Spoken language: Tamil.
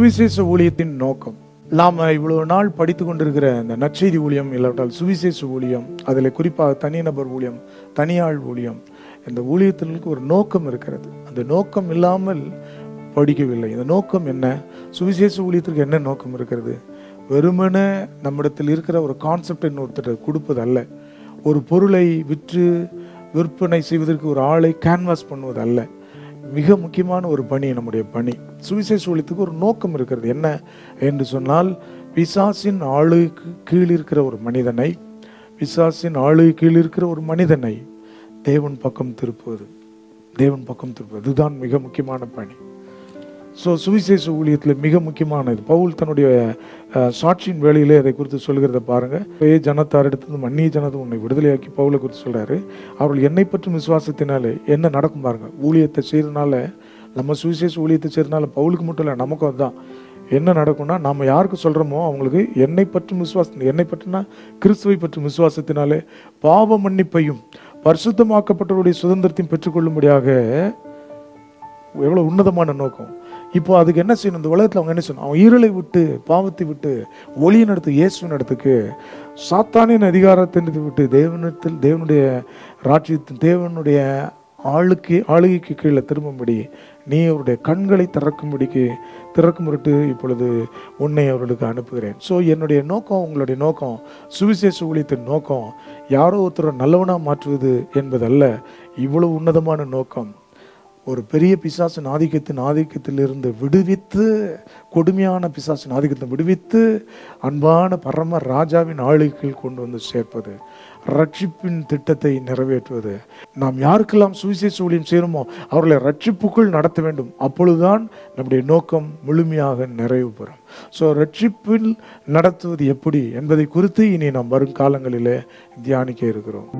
சுவிசேஷ ஊழியத்தின் நோக்கம். நாம் இவ்வளவு நாள் படித்து கொண்டிருக்கிற இந்த நற்செய்தி ஊழியம், இல்லாவிட்டால் சுவிசேஷ ஊழியம், அதில் குறிப்பாக தனிநபர் ஊழியம், தனியாள் ஊழியம், இந்த ஊழியத்திற்கு ஒரு நோக்கம் இருக்கிறது. அந்த நோக்கம் இல்லாமல் படிக்கவில்லை. இந்த நோக்கம் என்ன? சுவிசேஷ ஊழியத்திற்கு என்ன நோக்கம் இருக்கிறது? வெறுமனே நம்மிடத்தில் இருக்கிற ஒரு கான்செப்ட் இன்னொருத்தர் கொடுப்பது அல்ல. ஒரு பொருளை விற்று விற்பனை செய்வதற்கு ஒரு ஆளை கேன்வாஸ் பண்ணுவது அல்ல. மிக முக்கியமான ஒரு பணி, நம்முடைய பணி. சுவிசேஷ ஊழியத்துக்கு ஒரு நோக்கம் இருக்கிறது. என்ன என்று சொன்னால், பிசாசின் ஆளுக்கு கீழிருக்கிற ஒரு மனிதனை, தேவன் பக்கம் திருப்புவது, இதுதான் மிக முக்கியமான பணி. ஸோ சுவிசேஷ ஊழியத்தில் மிக முக்கியமானது. பவுல் தன்னுடைய சாட்சியின் வேலையிலே அதை குறித்து சொல்கிறத பாருங்கள். ஏ ஜனத்தாரிடத்திலிருந்து அந்நிய ஜனத்தை உன்னை விடுதலையாக்கி பவுலை குறித்து சொல்கிறாரு. அவர்கள் என்னை பற்றும் விசுவாசத்தினாலே என்ன நடக்கும் பாருங்கள். ஊழியத்தை செய்கிறதுனால, நம்ம சுவிசேஷ ஊழியத்தை செய்கிறதுனால பவுலுக்கு மட்டும் இல்லை, நமக்கும் அதுதான் என்ன நடக்கும்னா, நம்ம யாருக்கு சொல்கிறோமோ அவங்களுக்கு என்னை பற்றும் விசுவாசம், என்னை பற்றினா கிறிஸ்துவை பற்றும் விசுவாசத்தினாலே பாவ மன்னிப்பையும் பரிசுத்தமாக்கப்பட்டவருடைய சுதந்திரத்தையும் பெற்றுக்கொள்ளும்படியாக. எவ்வளோ உன்னதமான நோக்கம். இப்போ அதுக்கு என்ன செய்யணும்? இந்த உலகத்தில் அவங்க என்ன செய்யணும்? அவன் ஈரலை விட்டு, பாவத்தை விட்டு, ஒளியின் இடத்து இயேசுவின் இடத்துக்கு, சாத்தானின் அதிகாரத்தின் விட்டு தேவனிடத்தில், தேவனுடைய ராஜ்யத்தின், தேவனுடைய ஆளுகைக்கு கீழே திரும்பும்படி, நீ அவருடைய கண்களை திறக்கும்படிக்கு இப்பொழுது உன்னை அவர்களுக்கு அனுப்புகிறேன். ஸோ என்னுடைய நோக்கம், உங்களுடைய நோக்கம், சுவிசேஷ ஊழியத்தின் நோக்கம் யாரோ ஒருத்தரை நல்லவனாக மாற்றுவது என்பதல்ல. இவ்வளவு உன்னதமான நோக்கம். ஒரு பெரிய பிசாசின் ஆதிக்கத்திலிருந்து விடுவித்து, கொடுமையான பிசாசின் ஆதிக்கத்தை விடுவித்து, அன்பான பரம ராஜாவின் ஆளுகையில் கொண்டு வந்து சேர்ப்பது, ரட்சிப்பின் திட்டத்தை நிறைவேற்றுவது. நாம் யாருக்கெல்லாம் சுவிசேஷ ஊழியம் செய்யணுமோ அவர்களை ரட்சிப்புக்குள் நடத்த வேண்டும். அப்பொழுதுதான் நம்முடைய நோக்கம் முழுமையாக நிறைவு பெறும். ஸோ ரட்சிப்பில் நடத்துவது எப்படி என்பதை குறித்து இனி நாம் வரும் காலங்களிலே தியானிக்க இருக்கிறோம்.